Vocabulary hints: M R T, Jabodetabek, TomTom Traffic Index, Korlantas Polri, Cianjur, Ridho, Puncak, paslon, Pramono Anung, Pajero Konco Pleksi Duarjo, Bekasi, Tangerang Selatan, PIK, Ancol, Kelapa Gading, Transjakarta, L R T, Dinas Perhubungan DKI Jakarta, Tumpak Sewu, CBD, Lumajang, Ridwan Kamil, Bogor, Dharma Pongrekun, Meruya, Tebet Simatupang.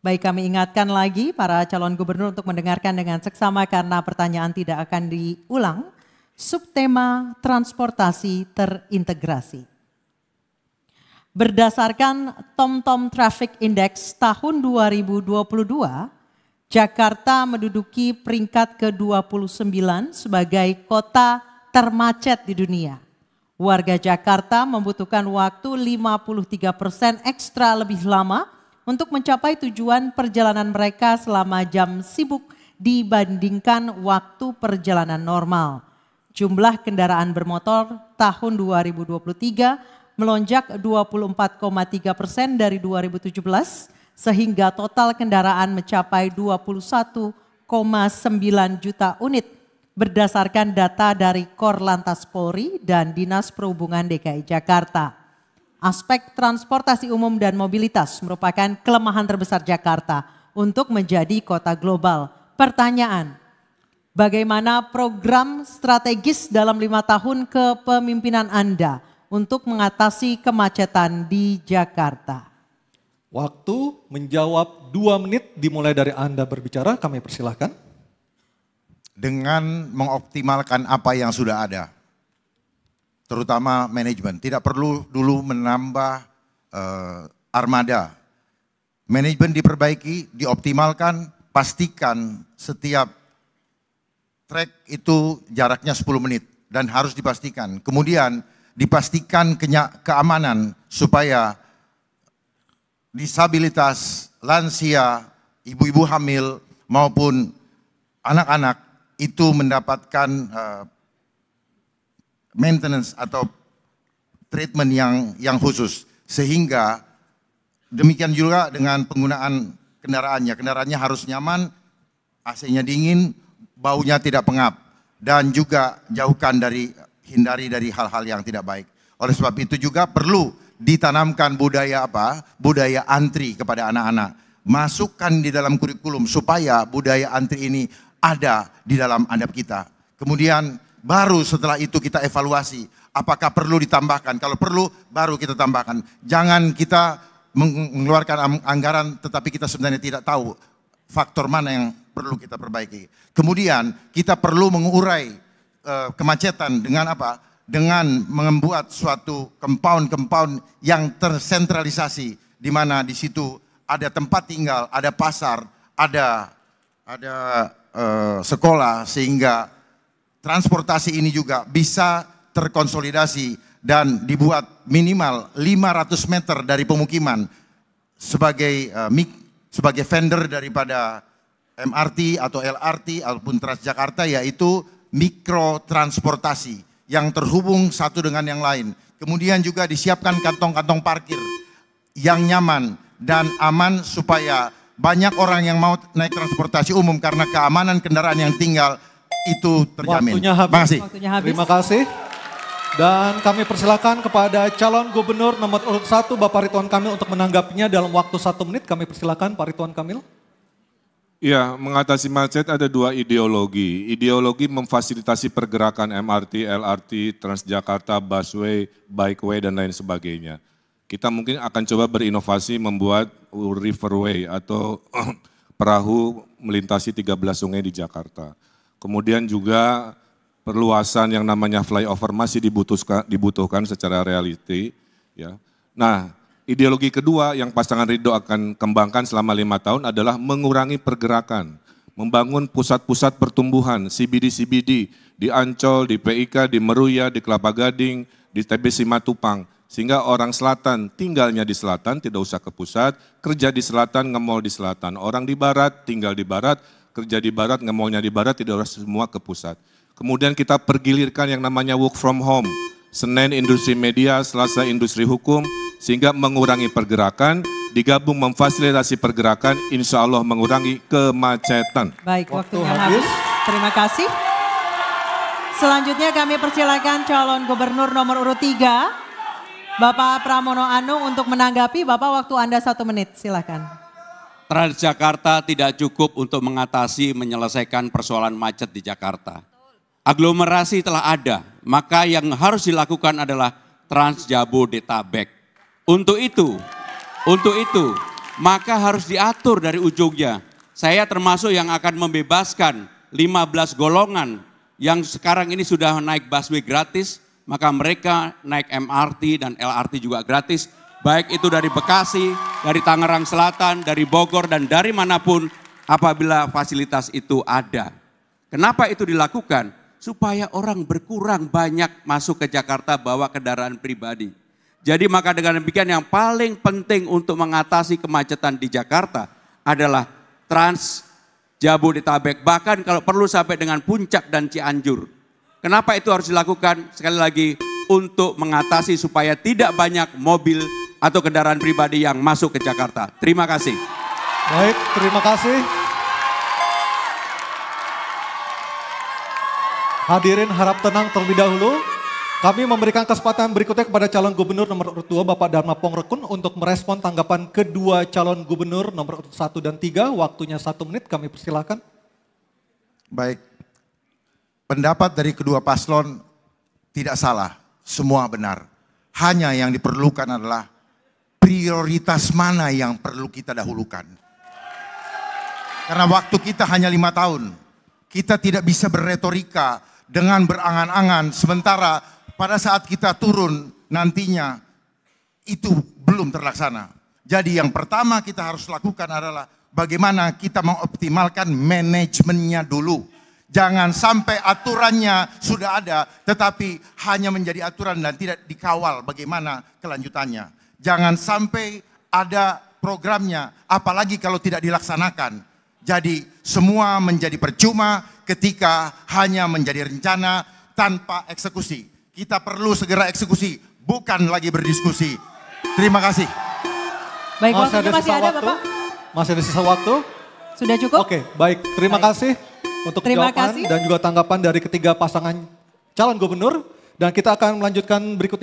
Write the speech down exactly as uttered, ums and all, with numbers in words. Baik, kami ingatkan lagi para calon gubernur untuk mendengarkan dengan seksama karena pertanyaan tidak akan diulang. Subtema transportasi terintegrasi. Berdasarkan TomTom Traffic Index tahun dua ribu dua puluh dua, Jakarta menduduki peringkat ke dua puluh sembilan sebagai kota termacet di dunia. Warga Jakarta membutuhkan waktu lima puluh tiga persen ekstra lebih lama untuk mencapai tujuan perjalanan mereka selama jam sibuk dibandingkan waktu perjalanan normal. Jumlah kendaraan bermotor tahun dua ribu dua puluh tiga melonjak dua puluh empat koma tiga persen dari dua ribu tujuh belas sehingga total kendaraan mencapai dua puluh satu koma sembilan juta unit berdasarkan data dari Korlantas Polri dan Dinas Perhubungan D K I Jakarta. Aspek transportasi umum dan mobilitas merupakan kelemahan terbesar Jakarta untuk menjadi kota global. Pertanyaan, bagaimana program strategis dalam lima tahun kepemimpinan Anda untuk mengatasi kemacetan di Jakarta? Waktu menjawab dua menit dimulai dari Anda berbicara, kami persilahkan. Dengan mengoptimalkan apa yang sudah ada. Terutama manajemen, tidak perlu dulu menambah uh, armada. Manajemen diperbaiki, dioptimalkan, pastikan setiap trek itu jaraknya sepuluh menit dan harus dipastikan. Kemudian dipastikan keamanan supaya disabilitas, lansia, ibu-ibu hamil maupun anak-anak itu mendapatkan uh, maintenance atau treatment yang yang khusus, sehingga demikian juga dengan penggunaan kendaraannya kendaraannya harus nyaman, A C-nya dingin, baunya tidak pengap, dan juga jauhkan dari hindari dari hal-hal yang tidak baik. Oleh sebab itu juga perlu ditanamkan budaya apa budaya antri kepada anak-anak, masukkan di dalam kurikulum supaya budaya antri ini ada di dalam adab kita. Kemudian baru setelah itu kita evaluasi apakah perlu ditambahkan, kalau perlu baru kita tambahkan. Jangan kita mengeluarkan anggaran tetapi kita sebenarnya tidak tahu faktor mana yang perlu kita perbaiki. Kemudian kita perlu mengurai uh, kemacetan dengan apa? Dengan membuat suatu compound-compound yang tersentralisasi, di mana di situ ada tempat tinggal, ada pasar, ada ada uh, sekolah, sehingga transportasi ini juga bisa terkonsolidasi dan dibuat minimal lima ratus meter dari pemukiman sebagai uh, mik, sebagai vendor daripada M R T atau L R T ataupun Transjakarta, yaitu mikrotransportasi yang terhubung satu dengan yang lain. Kemudian juga disiapkan kantong-kantong parkir yang nyaman dan aman supaya banyak orang yang mau naik transportasi umum karena keamanan kendaraan yang tinggal itu terjamin. Waktunya habis. Terima kasih. Waktunya habis. Terima kasih. Dan kami persilakan kepada calon gubernur nomor urut satu Bapak Ridwan Kamil untuk menanggapinya dalam waktu satu menit. Kami persilakan Pak Ridwan Kamil. Ya, mengatasi macet ada dua ideologi. Ideologi memfasilitasi pergerakan M R T, L R T, Transjakarta, busway, bikeway dan lain sebagainya. Kita mungkin akan coba berinovasi membuat riverway atau perahu melintasi tiga belas sungai di Jakarta. Kemudian juga perluasan yang namanya flyover masih dibutuhkan, dibutuhkan secara realiti. Ya. Nah, ideologi kedua yang pasangan Ridho akan kembangkan selama lima tahun adalah mengurangi pergerakan, membangun pusat-pusat pertumbuhan, C B D C B D di Ancol, di P I K, di Meruya, di Kelapa Gading, di Tebet Simatupang, sehingga orang selatan tinggalnya di selatan, tidak usah ke pusat, kerja di selatan, nge-mall di selatan, orang di barat tinggal di barat, kerja di barat, ngemolnya di barat, tidak harus semua ke pusat. Kemudian kita pergilirkan yang namanya work from home. Senin industri media, Selasa industri hukum, sehingga mengurangi pergerakan, digabung memfasilitasi pergerakan, insya Allah mengurangi kemacetan. Baik, waktunya habis. Terima kasih. Selanjutnya kami persilakan calon gubernur nomor urut tiga, Bapak Pramono Anung untuk menanggapi. Bapak, waktu Anda satu menit, silakan. Transjakarta tidak cukup untuk mengatasi menyelesaikan persoalan macet di Jakarta. Aglomerasi telah ada, maka yang harus dilakukan adalah Trans Jabodetabek. Untuk itu, untuk itu maka harus diatur dari ujungnya. Saya termasuk yang akan membebaskan lima belas golongan yang sekarang ini sudah naik busway gratis, maka mereka naik M R T dan L R T juga gratis, baik itu dari Bekasi, dari Tangerang Selatan, dari Bogor, dan dari manapun apabila fasilitas itu ada. Kenapa itu dilakukan? Supaya orang berkurang banyak masuk ke Jakarta bawa kendaraan pribadi. Jadi maka dengan demikian yang paling penting untuk mengatasi kemacetan di Jakarta adalah trans Jabodetabek, bahkan kalau perlu sampai dengan Puncak dan Cianjur. Kenapa itu harus dilakukan? Sekali lagi untuk mengatasi supaya tidak banyak mobil atau kendaraan pribadi yang masuk ke Jakarta. Terima kasih. Baik, terima kasih. Hadirin harap tenang terlebih dahulu. Kami memberikan kesempatan berikutnya kepada calon gubernur nomor urut dua Bapak Dharma Pongrekun untuk merespon tanggapan kedua calon gubernur nomor urut satu dan tiga. Waktunya satu menit, kami persilakan. Baik, pendapat dari kedua paslon tidak salah, semua benar. Hanya yang diperlukan adalah prioritas mana yang perlu kita dahulukan. Karena waktu kita hanya lima tahun, kita tidak bisa berretorika dengan berangan-angan sementara. Pada saat kita turun nantinya itu belum terlaksana. Jadi yang pertama kita harus lakukan adalah bagaimana kita mengoptimalkan manajemennya dulu. Jangan sampai aturannya sudah ada tetapi hanya menjadi aturan dan tidak dikawal bagaimana kelanjutannya. Jangan sampai ada programnya apalagi kalau tidak dilaksanakan. Jadi semua menjadi percuma ketika hanya menjadi rencana tanpa eksekusi. Kita perlu segera eksekusi, bukan lagi berdiskusi. Terima kasih. Baik, masih ada sisa waktu. Ada, Bapak. Masih ada sisa waktu. Sudah cukup? Oke, baik. Terima baik. kasih untuk Terima jawaban kasih. dan juga tanggapan dari ketiga pasangan calon gubernur. Dan kita akan melanjutkan berikutnya.